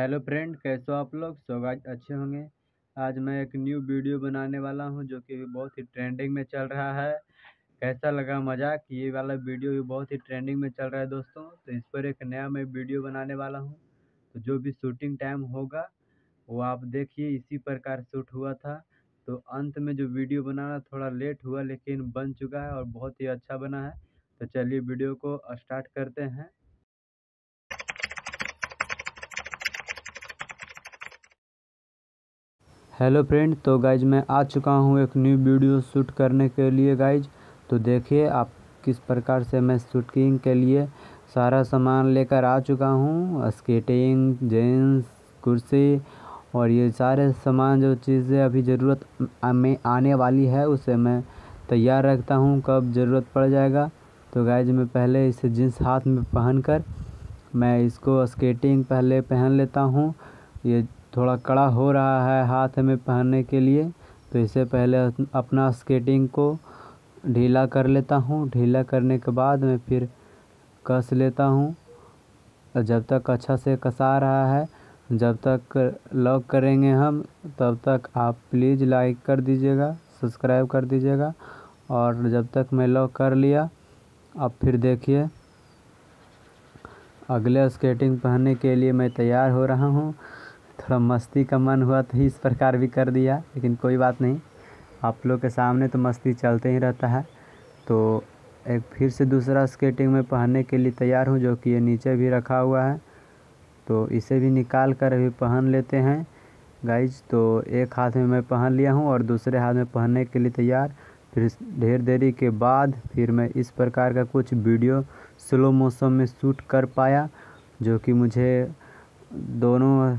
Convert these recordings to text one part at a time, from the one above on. Hello friend, कैसे हो आप लोग। सो गाइस अच्छे होंगे। आज मैं एक न्यू वीडियो बनाने वाला हूं जो कि बहुत ही ट्रेंडिंग में चल रहा है। कैसा लगा मजाक, ये वाला वीडियो भी बहुत ही ट्रेंडिंग में चल रहा है दोस्तों। तो इस पर एक नया मैं वीडियो बनाने वाला हूं। तो जो भी शूटिंग टाइम होगा वो आप देखिए, इसी प्रकार शूट हुआ था। तो अंत में जो वीडियो बनाना थोड़ा लेट हुआ, लेकिन बन चुका है और बहुत ही अच्छा बना है। तो चलिए वीडियो को स्टार्ट करते हैं। हेलो फ्रेंड, तो गाइज मैं आ चुका हूँ एक न्यू वीडियो शूट करने के लिए गाइज। तो देखिए आप किस प्रकार से मैं शूटिंग के लिए सारा सामान लेकर आ चुका हूँ। स्केटिंग, जेंस, कुर्सी और ये सारे सामान जो चीज़ें अभी ज़रूरत में आने वाली है उसे मैं तैयार रखता हूँ, कब ज़रूरत पड़ जाएगा। तो गाइज मैं पहले इसे जींस हाथ में पहनकर मैं इसको स्केटिंग पहले पहन लेता हूँ। ये थोड़ा कड़ा हो रहा है हाथ में पहनने के लिए, तो इसे पहले अपना स्केटिंग को ढीला कर लेता हूँ। ढीला करने के बाद मैं फिर कस लेता हूँ। जब तक अच्छा से कसा रहा है, जब तक लॉक करेंगे हम, तब तक आप प्लीज़ लाइक कर दीजिएगा, सब्सक्राइब कर दीजिएगा। और जब तक मैं लॉक कर लिया, अब फिर देखिए अगले स्केटिंग पहनने के लिए मैं तैयार हो रहा हूँ। थोड़ा मस्ती का मन हुआ तो इस प्रकार भी कर दिया, लेकिन कोई बात नहीं, आप लोग के सामने तो मस्ती चलते ही रहता है। तो एक फिर से दूसरा स्केटिंग में पहनने के लिए तैयार हूँ, जो कि ये नीचे भी रखा हुआ है। तो इसे भी निकाल कर अभी पहन लेते हैं गाइज। तो एक हाथ में मैं पहन लिया हूँ और दूसरे हाथ में पहनने के लिए तैयार। फिर ढेर देरी के बाद फिर मैं इस प्रकार का कुछ वीडियो स्लो मोशन में शूट कर पाया, जो कि मुझे दोनों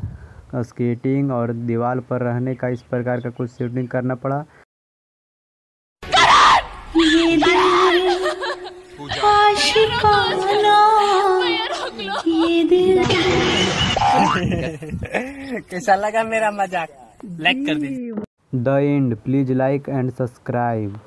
स्केटिंग और दीवार पर रहने का इस प्रकार का कुछ शूटिंग करना पड़ा। कैसा लगा मेरा मजाक, लाइक कर दीजिए। The end, please like and subscribe.